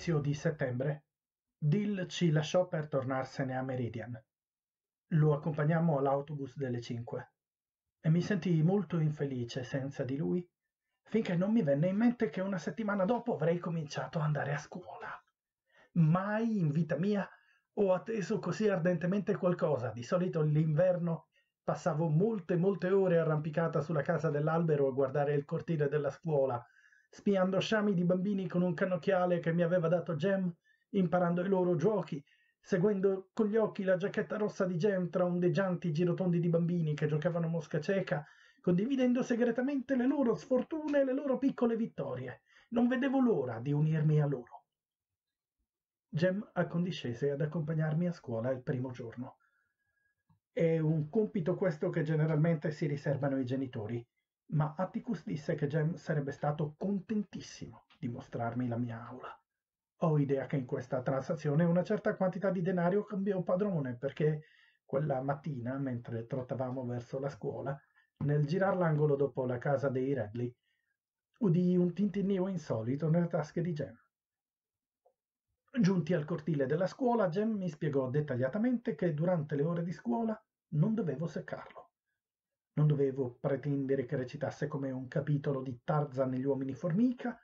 inizio di settembre, Dill ci lasciò per tornarsene a Meridian. Lo accompagnammo all'autobus delle 5 e mi sentii molto infelice senza di lui, finché non mi venne in mente che una settimana dopo avrei cominciato ad andare a scuola. Mai in vita mia ho atteso così ardentemente qualcosa. Di solito l'inverno passavo molte ore arrampicata sulla casa dell'albero a guardare il cortile della scuola, spiando sciami di bambini con un cannocchiale che mi aveva dato Jem, imparando i loro giochi, seguendo con gli occhi la giacchetta rossa di Jem tra ondeggianti girotondi di bambini che giocavano mosca cieca, condividendo segretamente le loro sfortune e le loro piccole vittorie. Non vedevo l'ora di unirmi a loro. Jem accondiscese ad accompagnarmi a scuola il primo giorno. È un compito questo che generalmente si riservano i genitori, ma Atticus disse che Jem sarebbe stato contentissimo di mostrarmi la mia aula. Ho idea che in questa transazione una certa quantità di denaro cambiò padrone, perché quella mattina, mentre trottavamo verso la scuola, nel girar l'angolo dopo la casa dei Redley, udii un tintinnio insolito nelle tasche di Jem. Giunti al cortile della scuola, Jem mi spiegò dettagliatamente che durante le ore di scuola non dovevo seccarlo. Non dovevo pretendere che recitasse come un capitolo di Tarzan e gli uomini formica,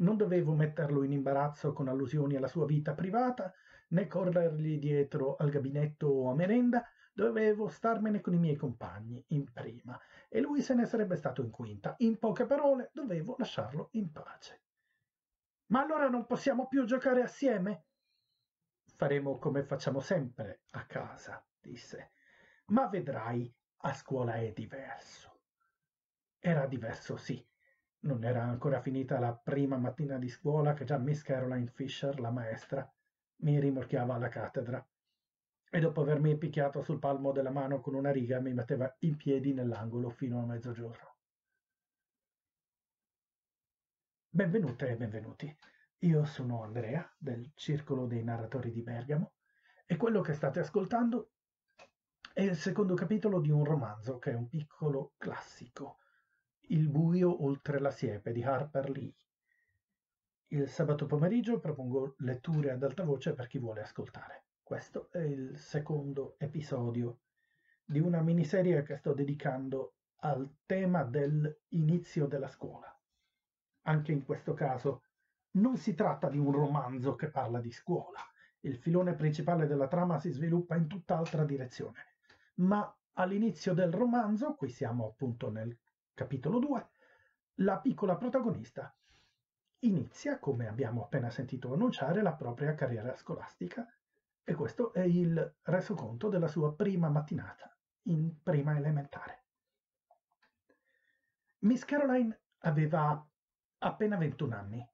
non dovevo metterlo in imbarazzo con allusioni alla sua vita privata, né corrergli dietro al gabinetto o a merenda, dovevo starmene con i miei compagni in prima, e lui se ne sarebbe stato in quinta. In poche parole, dovevo lasciarlo in pace. «Ma allora non possiamo più giocare assieme?» «Faremo come facciamo sempre a casa», disse. «Ma vedrai, a scuola è diverso». Era diverso, sì. Non era ancora finita la prima mattina di scuola che già Miss Caroline Fisher, la maestra, mi rimorchiava alla cattedra e dopo avermi picchiato sul palmo della mano con una riga mi metteva in piedi nell'angolo fino a mezzogiorno. Benvenute e benvenuti, io sono Andrea del Circolo dei Narratori di Bergamo e quello che state ascoltando è il secondo capitolo di un romanzo che è un piccolo classico, Il buio oltre la siepe di Harper Lee. Il sabato pomeriggio propongo letture ad alta voce per chi vuole ascoltare. Questo è il secondo episodio di una miniserie che sto dedicando al tema dell'inizio della scuola. Anche in questo caso non si tratta di un romanzo che parla di scuola. Il filone principale della trama si sviluppa in tutt'altra direzione. Ma all'inizio del romanzo, qui siamo appunto nel Capitolo 2, la piccola protagonista inizia, come abbiamo appena sentito annunciare, la propria carriera scolastica e questo è il resoconto della sua prima mattinata in prima elementare. Miss Caroline aveva appena 21 anni,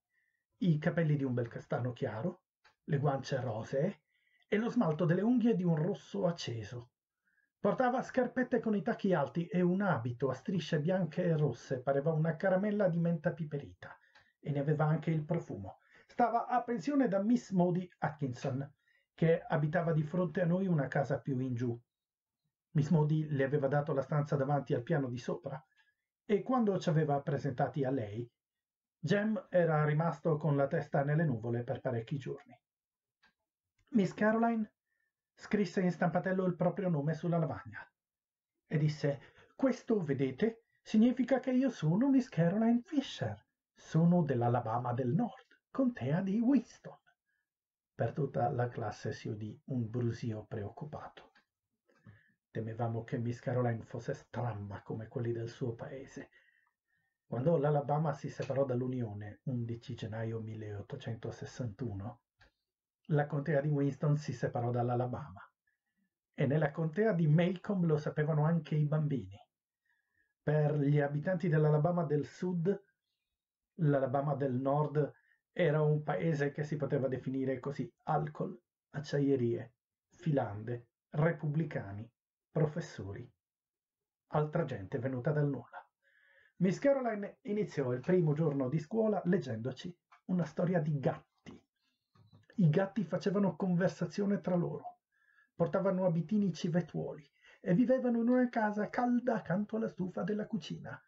i capelli di un bel castano chiaro, le guance rosee e lo smalto delle unghie di un rosso acceso. Portava scarpette con i tacchi alti e un abito a strisce bianche e rosse, pareva una caramella di menta piperita, e ne aveva anche il profumo. Stava a pensione da Miss Maudie Atkinson, che abitava di fronte a noi una casa più in giù. Miss Maudie le aveva dato la stanza davanti al piano di sopra, e quando ci aveva presentati a lei, Jem era rimasto con la testa nelle nuvole per parecchi giorni. Miss Caroline scrisse in stampatello il proprio nome sulla lavagna e disse: «Questo, vedete, significa che io sono Miss Caroline Fisher, sono dell'Alabama del Nord, contea di Winston». Per tutta la classe si udì un brusio preoccupato. Temevamo che Miss Caroline fosse stramba come quelli del suo paese. Quando l'Alabama si separò dall'Unione, 11 gennaio 1861, la contea di Winston si separò dall'Alabama e nella contea di Maycomb lo sapevano anche i bambini. Per gli abitanti dell'Alabama del Sud, l'Alabama del Nord era un paese che si poteva definire così: alcol, acciaierie, filande, repubblicani, professori, altra gente venuta dal nulla. Miss Caroline iniziò il primo giorno di scuola leggendoci una storia di gatti. I gatti facevano conversazione tra loro, portavano abitini civettuoli e vivevano in una casa calda accanto alla stufa della cucina.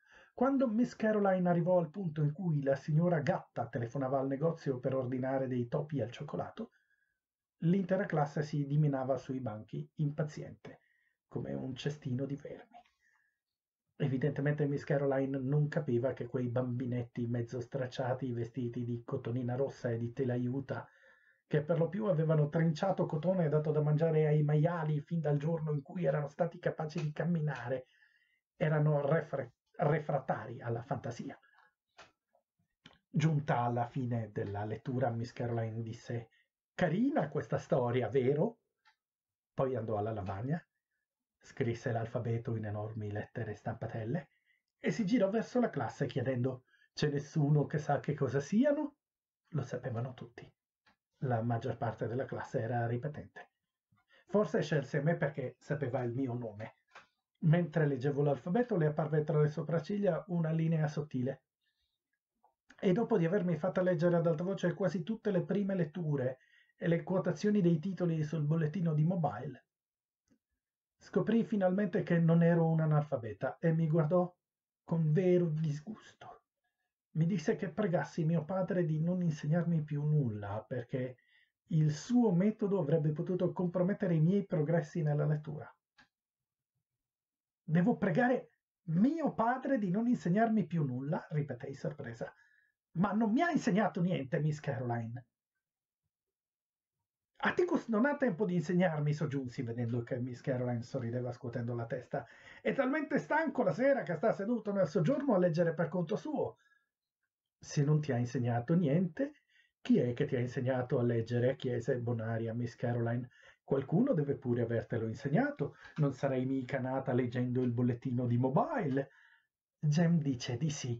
Quando Miss Caroline arrivò al punto in cui la signora Gatta telefonava al negozio per ordinare dei topi al cioccolato, l'intera classe si dimenava sui banchi, impaziente, come un cestino di vermi. Evidentemente Miss Caroline non capiva che quei bambinetti mezzo stracciati, vestiti di cotonina rossa e di tela juta, che per lo più avevano trinciato cotone e dato da mangiare ai maiali fin dal giorno in cui erano stati capaci di camminare, erano refrattari alla fantasia. Giunta alla fine della lettura, Miss Caroline disse: «Carina questa storia, vero?» Poi andò alla lavagna, scrisse l'alfabeto in enormi lettere stampatelle e si girò verso la classe chiedendo: «C'è nessuno che sa che cosa siano?» Lo sapevano tutti. La maggior parte della classe era ripetente. Forse scelse me perché sapeva il mio nome. Mentre leggevo l'alfabeto le apparve tra le sopracciglia una linea sottile, e dopo di avermi fatta leggere ad alta voce quasi tutte le prime letture e le quotazioni dei titoli sul bollettino di Mobile, scoprì finalmente che non ero un analfabeta e mi guardò con vero disgusto. Mi disse che pregassi mio padre di non insegnarmi più nulla perché il suo metodo avrebbe potuto compromettere i miei progressi nella lettura. «Devo pregare mio padre di non insegnarmi più nulla», ripetei sorpresa. «Ma non mi ha insegnato niente, Miss Caroline». «Atticus non ha tempo di insegnarmi», soggiunsi, vedendo che Miss Caroline sorrideva scuotendo la testa. «È talmente stanco la sera che sta seduto nel soggiorno a leggere per conto suo». «Se non ti ha insegnato niente, chi è che ti ha insegnato a leggere?», chiese bonaria Miss Caroline. «Qualcuno deve pure avertelo insegnato, non sarei mica nata leggendo il bollettino di Mobile». «Jem dice di sì.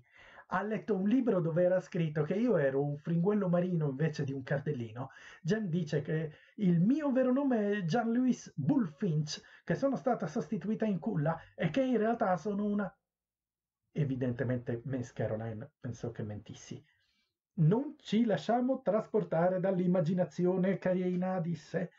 Ha letto un libro dove era scritto che io ero un fringuello marino invece di un cardellino. Jem dice che il mio vero nome è Jean-Louis Bullfinch, che sono stata sostituita in culla e che in realtà sono una...» Evidentemente Miss Caroline pensò che mentissi. «Non ci lasciamo trasportare dall'immaginazione, carina», disse.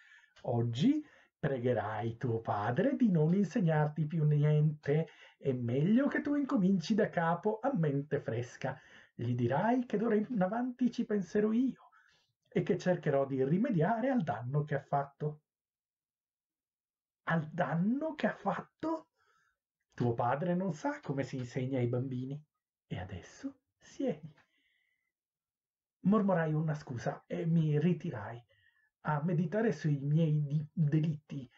«Oggi pregherai tuo padre di non insegnarti più niente. È meglio che tu incominci da capo a mente fresca. Gli dirai che d'ora in avanti ci penserò io e che cercherò di rimediare al danno che ha fatto». «Al danno che ha fatto? Tuo padre non sa come si insegna ai bambini. E adesso siedi». Mormorai una scusa e mi ritirai a meditare sui miei delitti.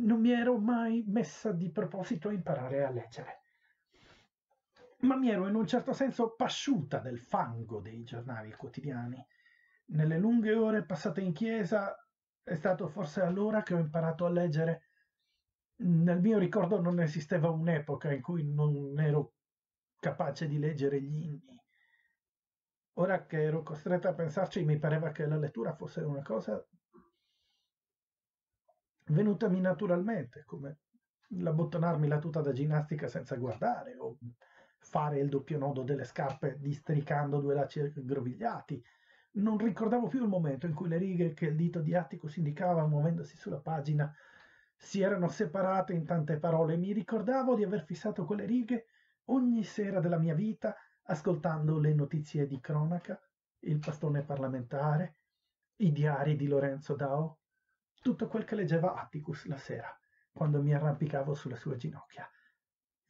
Non mi ero mai messa di proposito a imparare a leggere, ma mi ero in un certo senso pasciuta del fango dei giornali quotidiani. Nelle lunghe ore passate in chiesa è stato forse allora che ho imparato a leggere. Nel mio ricordo non esisteva un'epoca in cui non ero capace di leggere gli inni. Ora che ero costretta a pensarci, mi pareva che la lettura fosse una cosa venutami naturalmente, come l'abbottonarmi la tuta da ginnastica senza guardare, o fare il doppio nodo delle scarpe districando due lacci aggrovigliati. Non ricordavo più il momento in cui le righe che il dito di Atticus indicava muovendosi sulla pagina si erano separate in tante parole. Mi ricordavo di aver fissato quelle righe ogni sera della mia vita, ascoltando le notizie di cronaca, il pastone parlamentare, i diari di Lorenzo Dao, tutto quel che leggeva Atticus la sera, quando mi arrampicavo sulle sue ginocchia,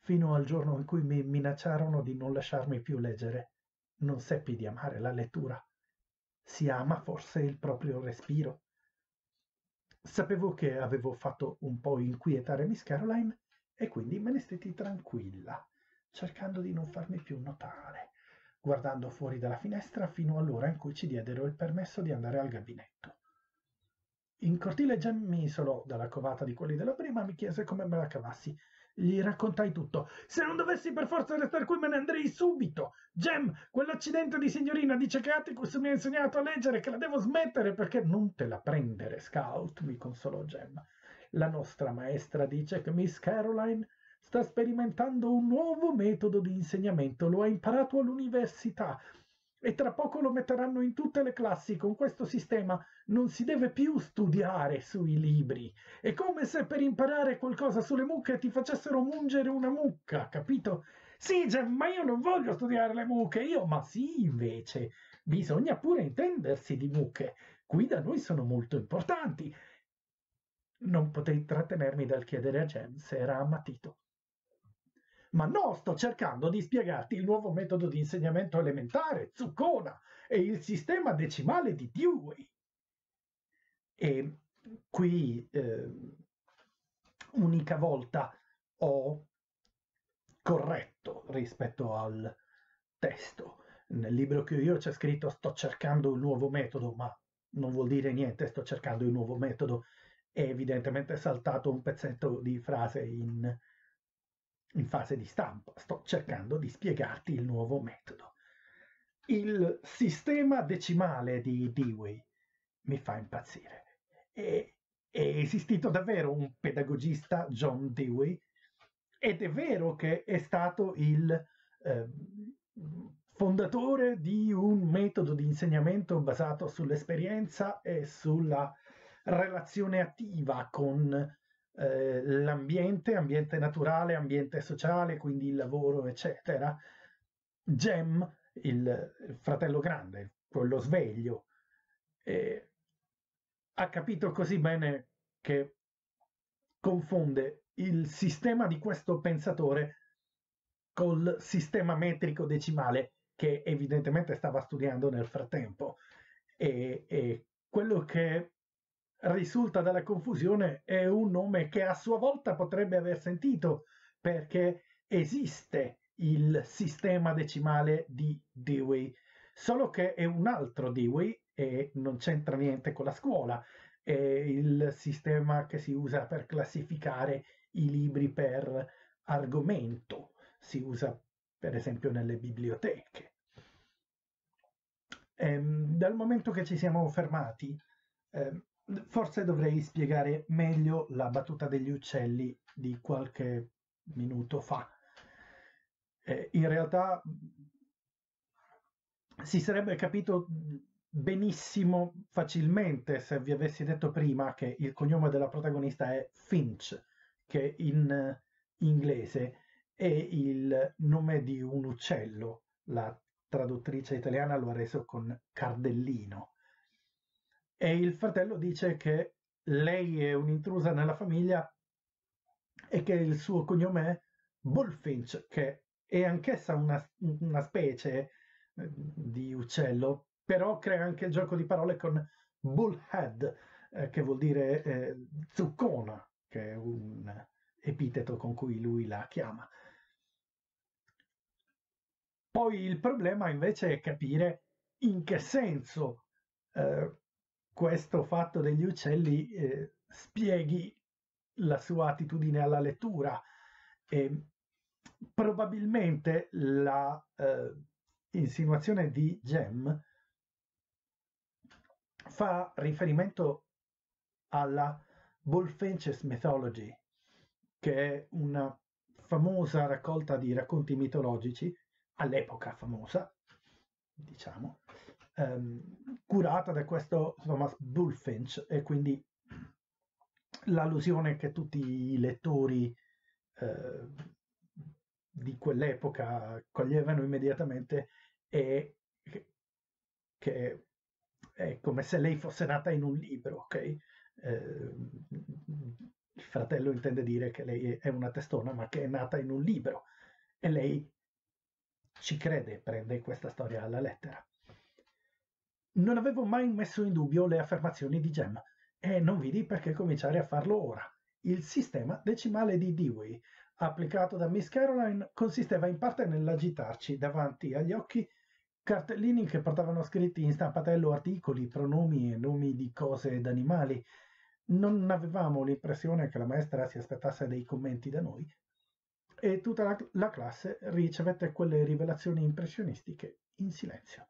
fino al giorno in cui mi minacciarono di non lasciarmi più leggere. Non seppi di amare la lettura. Si ama forse il proprio respiro. Sapevo che avevo fatto un po' inquietare Miss Caroline e quindi me ne stetti tranquilla, cercando di non farmi più notare, guardando fuori dalla finestra fino all'ora in cui ci diedero il permesso di andare al gabinetto. In cortile Jem mi isolò dalla covata di quelli della prima, mi chiese come me la cavassi. Gli raccontai tutto. «Se non dovessi per forza restare qui me ne andrei subito. Jem, quell'accidente di signorina dice che Atticus mi ha insegnato a leggere, che la devo smettere perché...» «Non te la prendere, Scout», mi consolò Jem. «La nostra maestra dice che Miss Caroline sta sperimentando un nuovo metodo di insegnamento, lo ha imparato all'università. e tra poco lo metteranno in tutte le classi. Con questo sistema non si deve più studiare sui libri. È come se per imparare qualcosa sulle mucche ti facessero mungere una mucca, capito? Sì, Jem, ma io non voglio studiare le mucche, io... Ma sì, invece, bisogna pure intendersi di mucche. Qui da noi sono molto importanti. Non potei trattenermi dal chiedere a Jem se era ammatito. Ma no, sto cercando di spiegarti il nuovo metodo di insegnamento elementare, zuccona, e il sistema decimale di Dewey. E qui, unica volta, ho corretto rispetto al testo. Nel libro che io c'è scritto sto cercando un nuovo metodo, ma non vuol dire niente, sto cercando il nuovo metodo. È evidentemente saltato un pezzetto di frase in fase di stampa. Sto cercando di spiegarti il nuovo metodo. Il sistema decimale di Dewey mi fa impazzire. È esistito davvero un pedagogista, John Dewey, ed è vero che è stato il fondatore di un metodo di insegnamento basato sull'esperienza e sulla relazione attiva con l'ambiente, ambiente naturale, ambiente sociale, quindi il lavoro, eccetera. Jem, il fratello grande, quello sveglio, ha capito così bene che confonde il sistema di questo pensatore col sistema metrico decimale che evidentemente stava studiando nel frattempo, e quello che risulta dalla confusione è un nome che a sua volta potrebbe aver sentito, perché esiste il sistema decimale di Dewey, solo che è un altro Dewey e non c'entra niente con la scuola. È il sistema che si usa per classificare i libri per argomento, si usa per esempio nelle biblioteche. Dal momento che ci siamo fermati, forse dovrei spiegare meglio la battuta degli uccelli di qualche minuto fa. In realtà si sarebbe capito benissimo facilmente se vi avessi detto prima che il cognome della protagonista è Finch, che in inglese è il nome di un uccello. La traduttrice italiana lo ha reso con Cardellino. E il fratello dice che lei è un'intrusa nella famiglia e che il suo cognome è Bullfinch, che è anch'essa una specie di uccello, però crea anche il gioco di parole con bullhead, che vuol dire zuccona, che è un epiteto con cui lui la chiama. Poi il problema invece è capire in che senso questo fatto degli uccelli spieghi la sua attitudine alla lettura. Probabilmente la insinuazione di Jem fa riferimento alla Bulfinch's Mythology, che è una famosa raccolta di racconti mitologici, all'epoca famosa, diciamo, curata da questo Thomas Bullfinch, e quindi l'allusione che tutti i lettori di quell'epoca coglievano immediatamente è che è come se lei fosse nata in un libro, ok? Il fratello intende dire che lei è una testona, ma che è nata in un libro, e lei ci crede, prende questa storia alla lettera. Non avevo mai messo in dubbio le affermazioni di Jem, e non vidi perché cominciare a farlo ora. Il sistema decimale di Dewey, applicato da Miss Caroline, consisteva in parte nell'agitarci davanti agli occhi cartellini che portavano scritti in stampatello articoli, pronomi e nomi di cose ed animali. Non avevamo l'impressione che la maestra si aspettasse dei commenti da noi, e tutta la classe ricevette quelle rivelazioni impressionistiche in silenzio.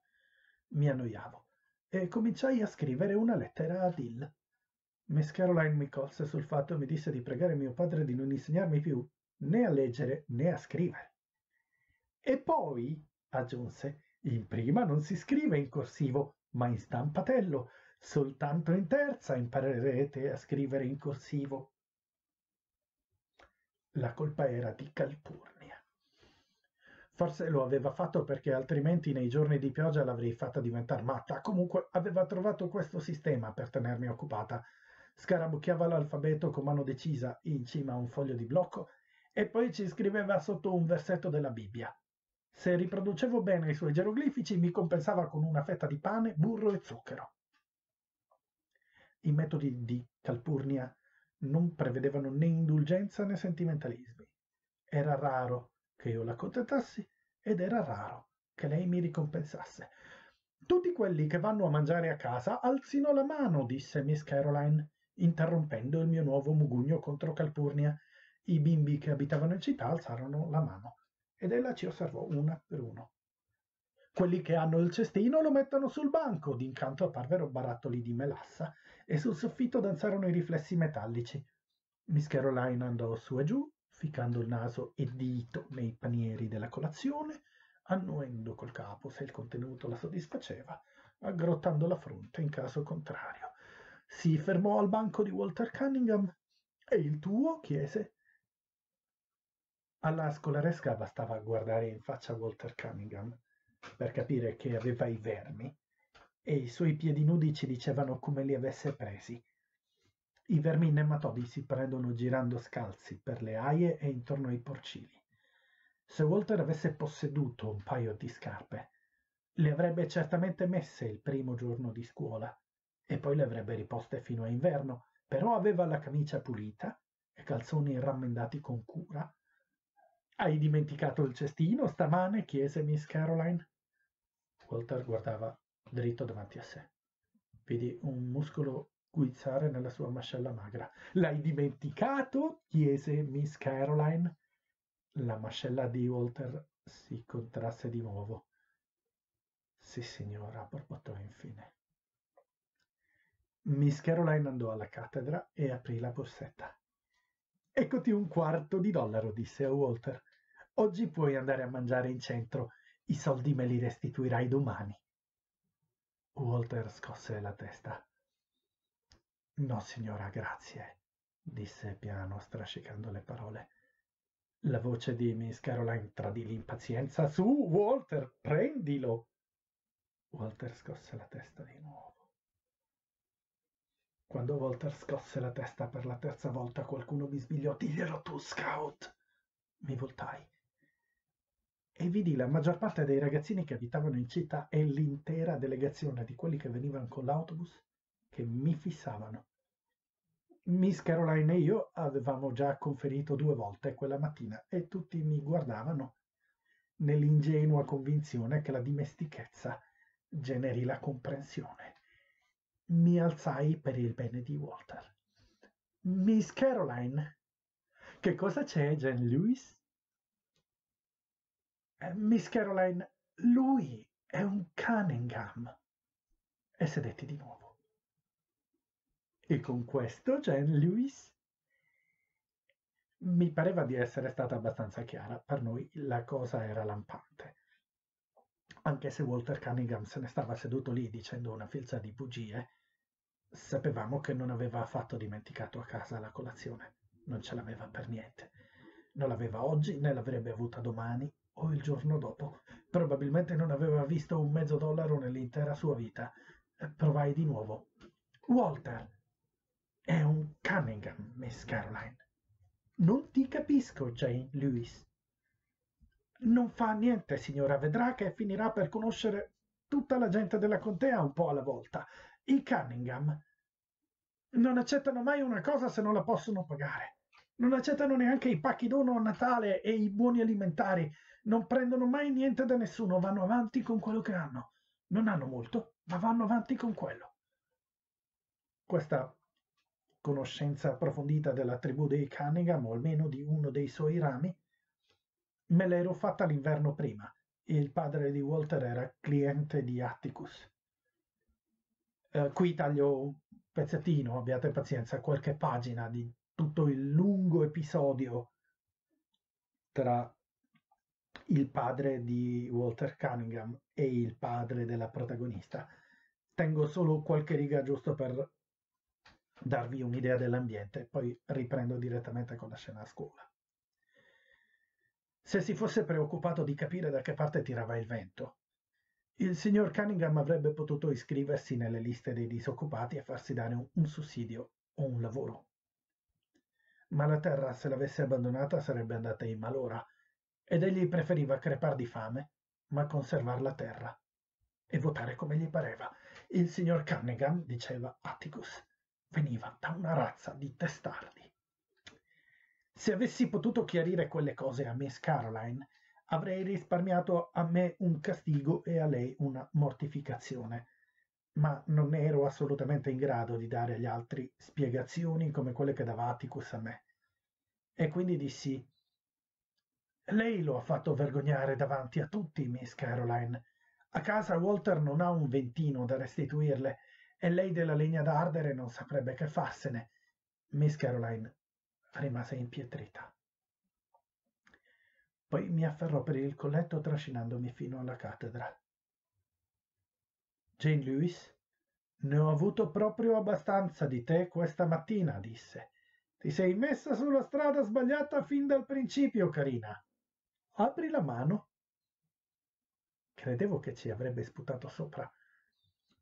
Mi annoiavo e cominciai a scrivere una lettera ad Il. Miss Caroline mi colse sul fatto e mi disse di pregare mio padre di non insegnarmi più né a leggere né a scrivere. E poi, aggiunse, In prima non si scrive in corsivo, ma in stampatello. Soltanto in terza imparerete a scrivere in corsivo. La colpa era di Calpurnia. Forse lo aveva fatto perché altrimenti nei giorni di pioggia l'avrei fatta diventare matta. Comunque aveva trovato questo sistema per tenermi occupata. Scarabucchiava l'alfabeto con mano decisa in cima a un foglio di blocco e poi ci scriveva sotto un versetto della Bibbia. Se riproducevo bene i suoi geroglifici mi compensava con una fetta di pane, burro e zucchero. I metodi di Calpurnia non prevedevano né indulgenza né sentimentalismi. Era raro che io la contentassi ed era raro che lei mi ricompensasse. «Tutti quelli che vanno a mangiare a casa alzino la mano», disse Miss Caroline, interrompendo il mio nuovo mugugno contro Calpurnia. I bimbi che abitavano in città alzarono la mano ed ella ci osservò una per uno. «Quelli che hanno il cestino lo mettono sul banco», d'incanto apparvero barattoli di melassa e sul soffitto danzarono i riflessi metallici. Miss Caroline andò su e giù, ficcando il naso e dito nei panieri della colazione, annuendo col capo se il contenuto la soddisfaceva, aggrottando la fronte in caso contrario. Si fermò al banco di Walter Cunningham. «E il tuo?» chiese. Alla scolaresca bastava guardare in faccia Walter Cunningham per capire che aveva i vermi, e i suoi piedi nudi ci dicevano come li avesse presi. I vermi nematodi si prendono girando scalzi per le aie e intorno ai porcili. Se Walter avesse posseduto un paio di scarpe, le avrebbe certamente messe il primo giorno di scuola e poi le avrebbe riposte fino a inverno, però aveva la camicia pulita e calzoni rammendati con cura. «Hai dimenticato il cestino stamane?» chiese Miss Caroline. Walter guardava dritto davanti a sé. Vidi un muscolo guizzare nella sua mascella magra. «L'hai dimenticato?» chiese Miss Caroline. La mascella di Walter si contrasse di nuovo. «Sì, signora», borbottò infine. Miss Caroline andò alla cattedra e aprì la borsetta. «Eccoti $1/4, disse a Walter. «Oggi puoi andare a mangiare in centro. I soldi me li restituirai domani.» Walter scosse la testa. «No, signora, grazie», disse piano, strascicando le parole. La voce di Miss Caroline tradì l'impazienza. «Su, Walter, prendilo!» Walter scosse la testa di nuovo. Quando Walter scosse la testa per la terza volta, qualcuno bisbigliò: «Diglielo tu, Scout!» Mi voltai e vidi la maggior parte dei ragazzini che abitavano in città e l'intera delegazione di quelli che venivano con l'autobus che mi fissavano. Miss Caroline e io avevamo già conferito 2 volte quella mattina e tutti mi guardavano nell'ingenua convinzione che la dimestichezza generi la comprensione. Mi alzai per il bene di Walter. «Miss Caroline, che cosa c'è, Jean-Louis?» «Miss Caroline, lui è un Cunningham!» E sedetti di nuovo. «E con questo, Jean-Louis?» Mi pareva di essere stata abbastanza chiara. Per noi la cosa era lampante, anche se Walter Cunningham se ne stava seduto lì dicendo una filza di bugie. Sapevamo che non aveva affatto dimenticato a casa la colazione, non ce l'aveva per niente. Non l'aveva oggi, né l'avrebbe avuta domani o il giorno dopo. Probabilmente non aveva visto un $0,50 nell'intera sua vita. Provai di nuovo. «Walter è un Cunningham, Miss Caroline. Non ti capisco, Jean-Louis.» «Non fa niente, signora, vedrà che finirà per conoscere tutta la gente della contea un po' alla volta. I Cunningham non accettano mai una cosa se non la possono pagare. Non accettano neanche i pacchi dono a Natale e i buoni alimentari. Non prendono mai niente da nessuno, vanno avanti con quello che hanno. Non hanno molto, ma vanno avanti con quello.» Questa conoscenza approfondita della tribù dei Cunningham, o almeno di uno dei suoi rami, me l'ero fatta l'inverno prima. Il padre di Walter era cliente di Atticus. Qui taglio un pezzettino, abbiate pazienza, qualche pagina di tutto il lungo episodio tra il padre di Walter Cunningham e il padre della protagonista. Tengo solo qualche riga giusto per darvi un'idea dell'ambiente, poi riprendo direttamente con la scena a scuola. Se si fosse preoccupato di capire da che parte tirava il vento, il signor Cunningham avrebbe potuto iscriversi nelle liste dei disoccupati e farsi dare un sussidio o un lavoro. Ma la terra, se l'avesse abbandonata, sarebbe andata in malora, ed egli preferiva crepar di fame, ma conservar la terra e votare come gli pareva. Il signor Cunningham, diceva Atticus, veniva da una razza di testardi. Se avessi potuto chiarire quelle cose a Miss Caroline, avrei risparmiato a me un castigo e a lei una mortificazione, ma non ero assolutamente in grado di dare agli altri spiegazioni come quelle che dava Atticus a me. E quindi dissi: lei lo ha fatto vergognare davanti a tutti, Miss Caroline. A casa Walter non ha un ventino da restituirle e lei della legna da ardere non saprebbe che farsene. Miss Caroline rimase impietrita. Poi mi afferrò per il colletto trascinandomi fino alla cattedra. Jean-Louis, ne ho avuto proprio abbastanza di te questa mattina, disse. Ti sei messa sulla strada sbagliata fin dal principio, carina. Apri la mano. Credevo che ci avrebbe sputato sopra,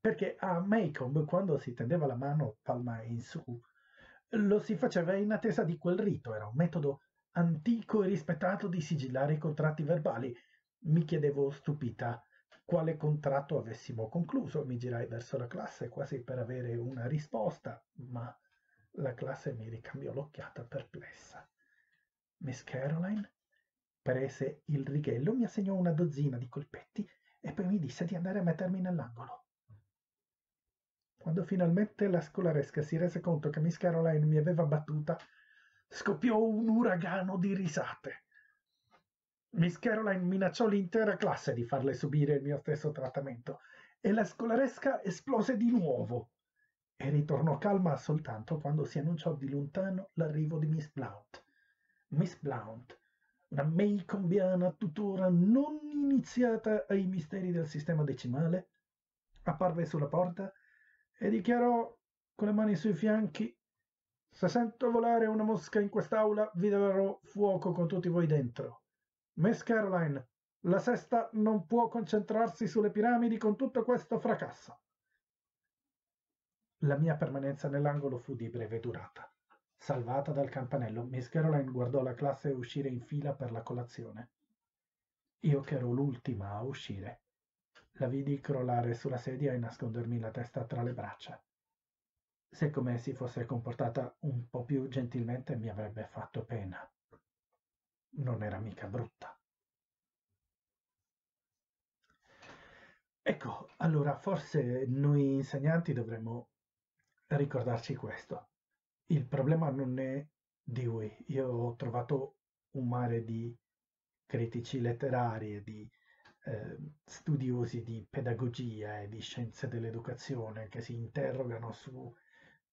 perché a Maycomb, quando si tendeva la mano palma in su, lo si faceva in attesa di quel rito. Era un metodo antico e rispettato di sigillare i contratti verbali. Mi chiedevo stupita quale contratto avessimo concluso. Mi girai verso la classe quasi per avere una risposta, ma la classe mi ricambiò l'occhiata perplessa. Miss Caroline prese il righello, mi assegnò una dozzina di colpetti e poi mi disse di andare a mettermi nell'angolo. Quando finalmente la scolaresca si rese conto che Miss Caroline mi aveva battuta, scoppiò un uragano di risate. Miss Caroline minacciò l'intera classe di farle subire il mio stesso trattamento e la scolaresca esplose di nuovo e ritornò calma soltanto quando si annunciò di lontano l'arrivo di Miss Blount. Miss Blount, una Maycombiana tuttora non iniziata ai misteri del sistema decimale, apparve sulla porta e dichiarò con le mani sui fianchi: se sento volare una mosca in quest'aula vi darò fuoco con tutti voi dentro. Miss Caroline, la sesta non può concentrarsi sulle piramidi con tutto questo fracasso. La mia permanenza nell'angolo fu di breve durata. Salvata dal campanello, Miss Caroline guardò la classe uscire in fila per la colazione. Io, che ero l'ultima a uscire, la vidi crollare sulla sedia e nascondermi la testa tra le braccia. Se come si fosse comportata un po' più gentilmente mi avrebbe fatto pena. Non era mica brutta. Ecco, allora forse noi insegnanti dovremmo ricordarci questo. Il problema non è Dewey. Io ho trovato un mare di critici letterari e di studiosi di pedagogia e di scienze dell'educazione che si interrogano su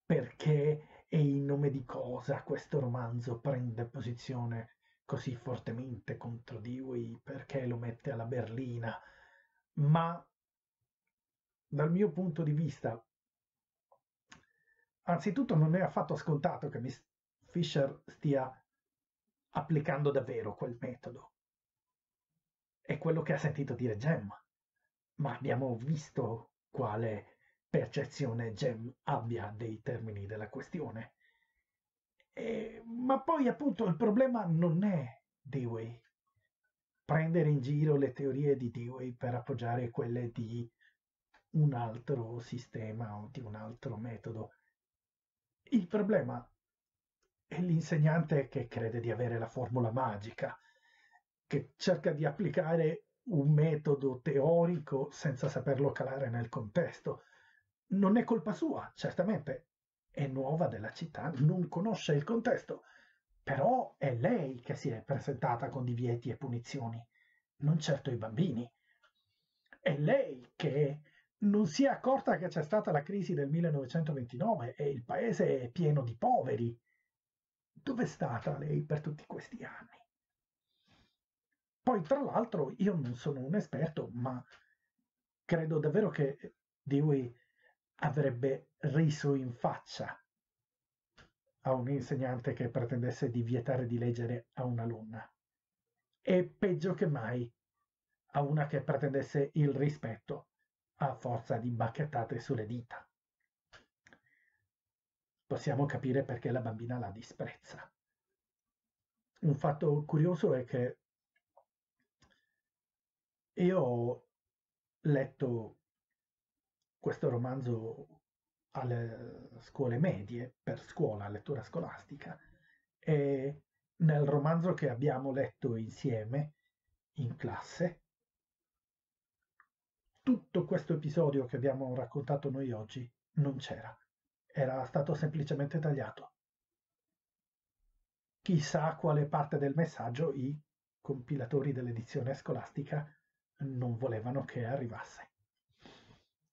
perché e in nome di cosa questo romanzo prende posizione così fortemente contro Dewey, perché lo mette alla berlina. Ma dal mio punto di vista, anzitutto, non è affatto scontato che Miss Fisher stia applicando davvero quel metodo. È quello che ha sentito dire Jem, ma abbiamo visto quale percezione Jem abbia dei termini della questione. Ma poi appunto il problema non è Dewey. Prendere in giro le teorie di Dewey per appoggiare quelle di un altro sistema o di un altro metodo. Il problema è l'insegnante che crede di avere la formula magica, che cerca di applicare un metodo teorico senza saperlo calare nel contesto. Non è colpa sua, certamente. È nuova della città, non conosce il contesto, però è lei che si è presentata con divieti e punizioni, non certo i bambini. È lei che non si è accorta che c'è stata la crisi del 1929 e il paese è pieno di poveri. Dov'è stata lei per tutti questi anni? Poi, tra l'altro, io non sono un esperto, ma credo davvero che Dewey avrebbe riso in faccia a un insegnante che pretendesse di vietare di leggere a un'alunna, e peggio che mai a una che pretendesse il rispetto a forza di bacchettate sulle dita. Possiamo capire perché la bambina la disprezza. Un fatto curioso è che io ho letto questo romanzo alle scuole medie, per scuola, lettura scolastica, e nel romanzo che abbiamo letto insieme in classe, tutto questo episodio che abbiamo raccontato noi oggi non c'era, era stato semplicemente tagliato. Chissà quale parte del messaggio i compilatori dell'edizione scolastica non volevano che arrivasse.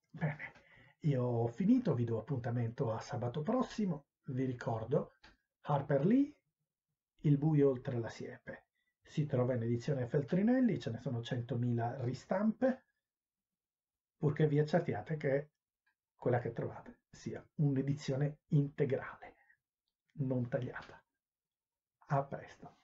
Bene, io ho finito, vi do appuntamento a sabato prossimo. Vi ricordo, Harper Lee, Il buio oltre la siepe. Si trova in edizione Feltrinelli, ce ne sono 100.000 ristampe, purché vi accertiate che quella che trovate sia un'edizione integrale, non tagliata. A presto.